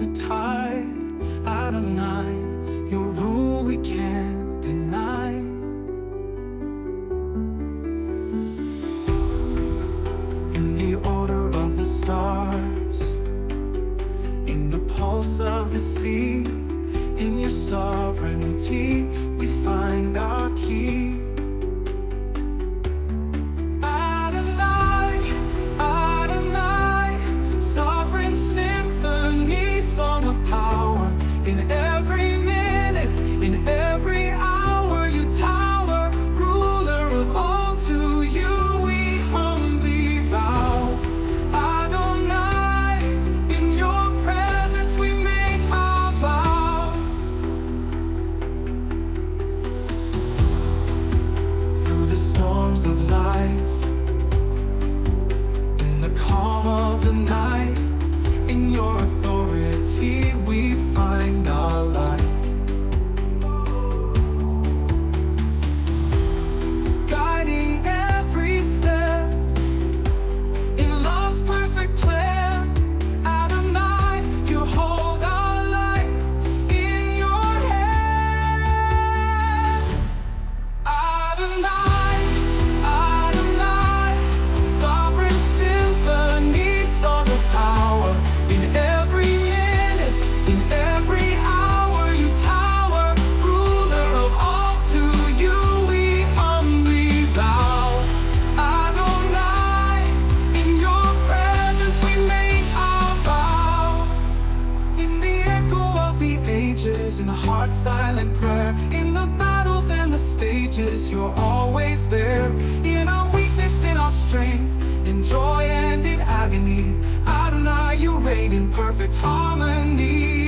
of the tide. Adonai, your rule we can't deny. In the order of the stars, in the pulse of the sea, in your sovereignty, we find our key. Of life, in the calm of the night, in your authority we find our light, guiding every step in love's perfect plan. Adonai, you hold our life in your hand. Adonai, in the heart silent prayer, in the battles and the stages, you're always there. In our weakness, in our strength, in joy and in agony, Adonai, you reign in perfect harmony.